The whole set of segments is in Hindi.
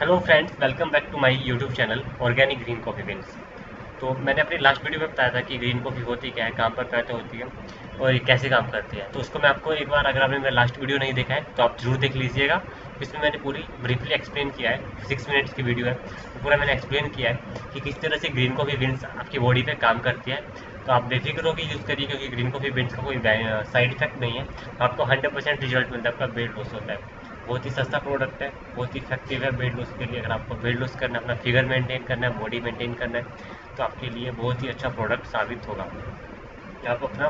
Hello friends, welcome back to my YouTube channel organic green coffee beans. तो मैंने अपनी लास्ट वीडियो में बताया था कि ग्रीन कॉफ़ी होती क्या है, कहाँ पर पैदा होती है और ये कैसे काम करती है। तो उसको मैं आपको एक बार, अगर आपने मेरा लास्ट वीडियो नहीं देखा है तो आप जरूर देख लीजिएगा। इसमें मैंने पूरी ब्रीफली एक्सप्लेन किया है, 6 मिनट्स की वीडियो है, तो पूरा मैंने एक्सप्लेन किया है कि किस तरह से ग्रीन कॉफ़ी बीन्स आपकी बॉडी पर काम करती है। तो आप बेफिक्र होकर यूज़ करिए क्योंकि ग्रीन कॉफ़ी बीन्स का कोई साइड इफेक्ट नहीं है। आपको 100% रिजल्ट मिलता है, आपका वेट लॉस होता है। बहुत ही सस्ता प्रोडक्ट है, बहुत ही इफेक्टिव है वेट लॉस के लिए। अगर आपको वेट लॉस करना है, अपना फिगर मेंटेन करना है, बॉडी मेंटेन करना है, तो आपके लिए बहुत ही अच्छा प्रोडक्ट साबित होगा। आप अपना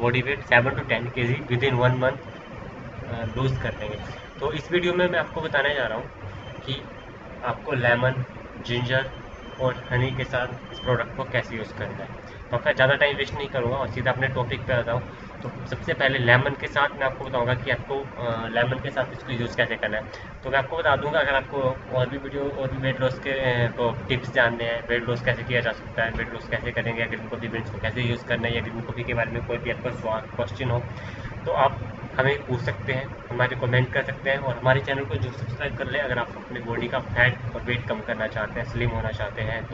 body weight 7 to 10 kg within 1 month lose कर लेंगे। तो इस वीडियो में मैं आपको बताने जा रहा हूँ कि आपको लेमन, जिंजर और हनी के साथ इस प्रोडक्ट को कैसे यूज़ करना है। तो आपका ज़्यादा टाइम वेस्ट नहीं करूँगा और सीधा अपने टॉपिक पे आता हूँ। तो सबसे पहले लेमन के साथ मैं आपको बताऊंगा कि आपको लेमन के साथ इसको यूज़ कैसे करना है। तो मैं आपको बता दूंगा, अगर आपको और भी वीडियो और भी वेट लॉस के टिप्स जानने हैं, वेट लॉस कैसे किया जा सकता है, वेट लॉस कैसे करेंगे, ग्रीन कॉफ़ी बीन्स को कैसे यूज़ करना है, या ग्रीन कॉफ़ी के बारे में कोई भी आपका क्वेश्चन हो तो आप हमें पूछ सकते हैं, हमारे कमेंट कर सकते हैं और हमारे चैनल को जो सब्सक्राइब कर लें अगर आप अपनी बॉडी का फैट और वेट कम करना चाहते हैं, स्लिम होना चाहते हैं।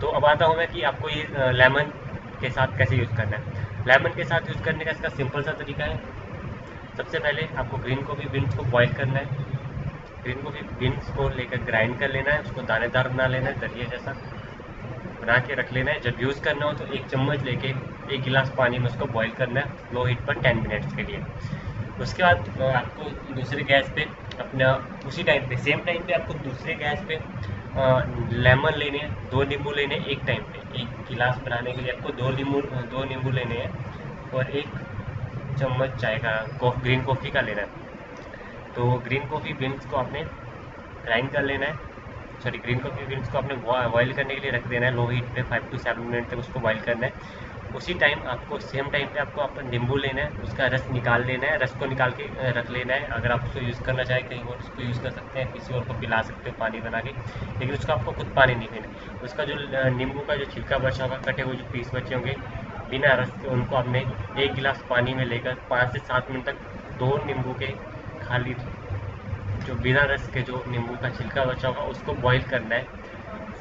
तो अब आता हूँ मैं कि आपको ये लेमन के साथ कैसे यूज़ करना है। लेमन के साथ यूज़ करने का इसका सिंपल सा तरीका है। सबसे पहले आपको ग्रीन कॉफ़ी बीन्स को बॉईल करना है। ग्रीन कॉफ़ी बीन्स को लेकर ग्राइंड कर लेना है, उसको दानेदार बना लेना है, दलिया जैसा बना के रख लेना है। जब यूज़ करना हो तो 1 चम्मच लेके 1 गिलास पानी में उसको बॉईल करना है, लो हीट पर 10 मिनट्स के लिए। उसके बाद आपको दूसरे गैस पे अपना उसी टाइम पे सेम टाइम पे आपको दूसरे गैस पे लेमन लेने हैं, 2 नींबू लेने हैं। एक टाइम पे 1 गिलास बनाने के लिए आपको 2 नींबू लेने हैं और 1 चम्मच चाय का ग्रीन कॉफ़ी का लेना है। तो ग्रीन कॉफ़ी बीन्स को आपने ग्राइंड कर लेना है, सॉरी ग्रीन कॉफ़ी बीन्स को आपने बॉयल करने के लिए रख देना है, लो हीट पे 5 to 7 मिनट तक उसको बॉयल करना है। उसी टाइम आपको सेम टाइम पे आपको अपना नींबू लेना है, उसका रस निकाल लेना है, रस को निकाल के रख लेना है। अगर आप उसको यूज़ करना चाहें कहीं और उसको यूज़ कर सकते हैं, किसी और को पिला सकते हो पानी बना के, लेकिन उसका आपको खुद पानी नहीं पीना। उसका जो नींबू का जो छिलका बचा होगा, कटे हुए जो पीस बचे होंगे बिना रस के, उनको आपने 1 गिलास पानी में लेकर 5 से 7 मिनट तक 2 नींबू के खाली जो बिना रस के जो नींबू का छिलका बचा होगा उसको बॉईल करना है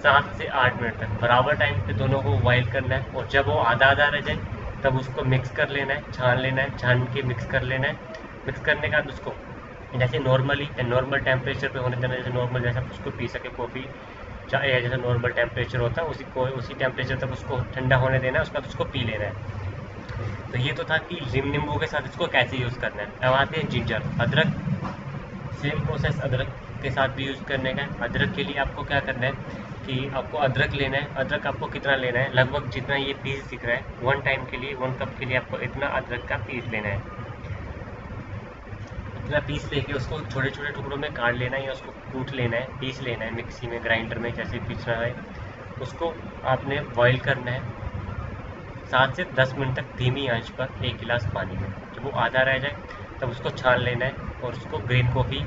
7 से 8 मिनट तक। बराबर टाइम पे दोनों को बॉईल करना है और जब वो आधा आधा रह जाए तब उसको मिक्स कर लेना है, छान लेना है, छान के मिक्स कर लेना है। मिक्स करने के बाद उसको जैसे नॉर्मल टेम्परेचर पे होने देना, जैसे नॉर्मल जैसा उसको पी सके कॉफ़ी चाय है, जैसा नॉर्मल टेम्परेचर होता है उसी टेम्परेचर तक उसको ठंडा होने देना है, उसके बाद उसको पी लेना है। तो ये तो था कि नींबू के साथ इसको कैसे यूज़ करना है। अब आते हैं जिंजर, अदरक। सेम प्रोसेस अदरक के साथ भी यूज़ करने का है। अदरक के लिए आपको क्या करना है कि आपको अदरक लेना है। अदरक आपको कितना लेना है, लगभग जितना ये पीस दिख रहा है, 1 कप के लिए आपको इतना अदरक का पीस लेना है। इतना पीस लेके उसको छोटे छोटे टुकड़ों में काट लेना है या उसको कूट लेना है, पीस लेना है मिक्सी में, ग्राइंडर में जैसे पीसना है। उसको आपने बॉईल करना है 7 से 10 मिनट तक धीमी आंच पर 1 गिलास पानी में। जब वो आधा रह जाए तब उसको छान लेना है और उसको ग्रीन कॉफ़ी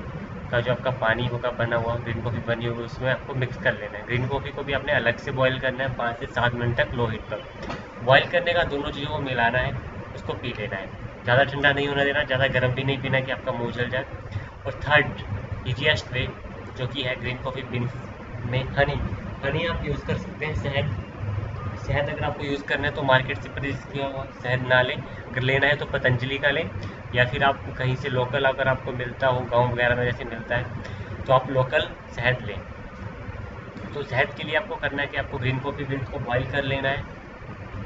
का जो आपका पानी होगा बना हुआ, ग्रीन कॉफ़ी बनी होगी, उसमें आपको मिक्स कर लेना है। ग्रीन कॉफ़ी को भी आपने अलग से बॉईल करना है 5 से 7 मिनट तक लो हीट पर। बॉईल करने का दोनों चीज़ों को मिलाना है, उसको पी लेना है। ज़्यादा ठंडा नहीं होना देना, ज़्यादा गर्म भी नहीं पीना कि आपका मुँह जल जाए। और थर्ड इजीएस्ट वे जो कि है ग्रीन कॉफ़ी बीन्स में हनी आप यूज़ कर सकते हैं। शहद अगर आपको यूज़ करना है तो मार्केट से परचेज किया हुआ शहद ना लें, अगर लेना है तो पतंजलि का लें या फिर आप कहीं से लोकल अगर आपको मिलता हो, गांव वगैरह में जैसे मिलता है तो आप लोकल शहद लें। तो शहद के लिए आपको करना है कि आपको ग्रीन कॉफ़ी बीन्स को बॉईल कर लेना है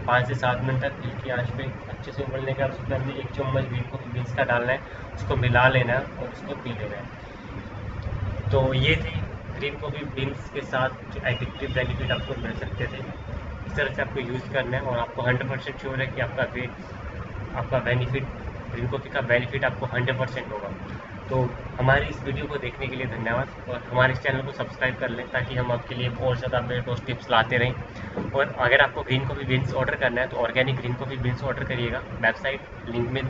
5 से 7 मिनट तक हल्की आंच पे। अच्छे से उबलने के बाद उसमें हमने 1 चम्मच ग्रीन कॉफ़ी बीन्स का डालना है, उसको मिला लेना है और उसको पी लेना है। तो ये थी ग्रीन कॉफ़ी बीन्स के साथ जो एडिक्टिव बेनिफिट आपको मिल सकते थे। इस तरह से आपको यूज़ करना है और आपको 100% श्योर है कि आपका बेनिफिट, ग्रीन कॉफ़ी का बेनिफिट आपको 100% होगा। तो हमारी इस वीडियो को देखने के लिए धन्यवाद और हमारे इस चैनल को सब्सक्राइब कर लें ताकि हम आपके लिए और ज़्यादा वेट लॉस टिप्स लाते रहें। और अगर आपको ग्रीन कॉफ़ी बीन्स ऑर्डर करना है तो organic green coffee beans order करिएगा। वेबसाइट लिंक में,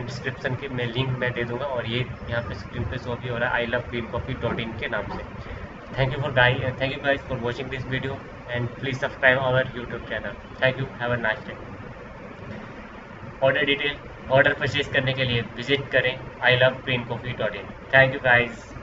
डिस्क्रिप्शन के में लिंक मैं दे दूँगा और ये यहाँ पर स्क्रीन पर शो भी हो रहा है ilovegreencoffee.in के नाम से। Thank you guys for watching this video and please subscribe our YouTube channel. Thank you. Have a nice day. Order purchase करने के लिए visit करें ilovegreencoffee.in. Thank you guys.